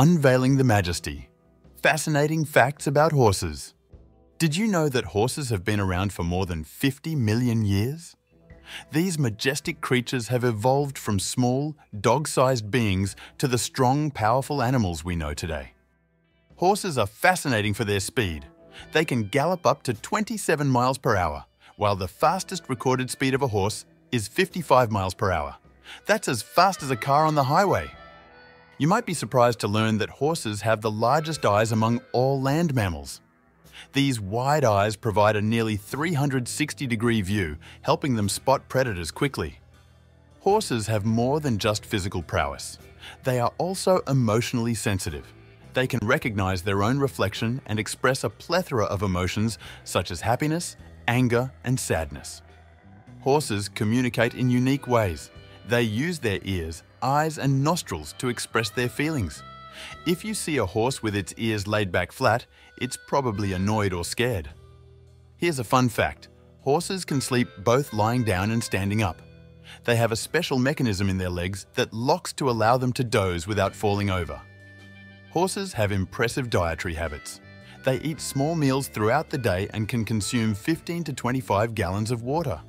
Unveiling the Majesty – Fascinating Facts About Horses. Did you know that horses have been around for more than 50 million years? These majestic creatures have evolved from small, dog-sized beings to the strong, powerful animals we know today. Horses are fascinating for their speed. They can gallop up to 27 miles per hour, while the fastest recorded speed of a horse is 55 miles per hour. That's as fast as a car on the highway. You might be surprised to learn that horses have the largest eyes among all land mammals. These wide eyes provide a nearly 360-degree view, helping them spot predators quickly. Horses have more than just physical prowess. They are also emotionally sensitive. They can recognize their own reflection and express a plethora of emotions such as happiness, anger, and sadness. Horses communicate in unique ways. They use their ears, eyes, and nostrils to express their feelings. If you see a horse with its ears laid back flat, it's probably annoyed or scared. Here's a fun fact. Horses can sleep both lying down and standing up. They have a special mechanism in their legs that locks to allow them to doze without falling over. Horses have impressive dietary habits. They eat small meals throughout the day and can consume 15 to 25 gallons of water.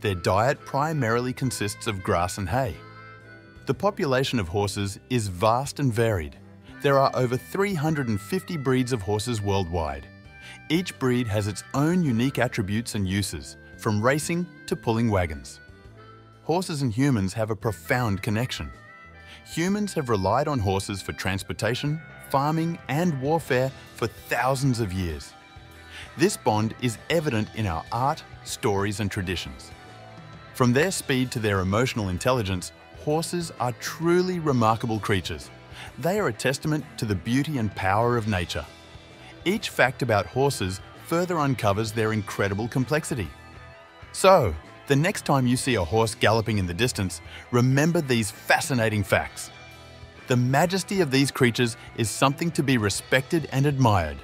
Their diet primarily consists of grass and hay. The population of horses is vast and varied. There are over 350 breeds of horses worldwide. Each breed has its own unique attributes and uses, from racing to pulling wagons. Horses and humans have a profound connection. Humans have relied on horses for transportation, farming, and warfare for thousands of years. This bond is evident in our art, stories, and traditions. From their speed to their emotional intelligence, horses are truly remarkable creatures. They are a testament to the beauty and power of nature. Each fact about horses further uncovers their incredible complexity. So, the next time you see a horse galloping in the distance, remember these fascinating facts. The majesty of these creatures is something to be respected and admired.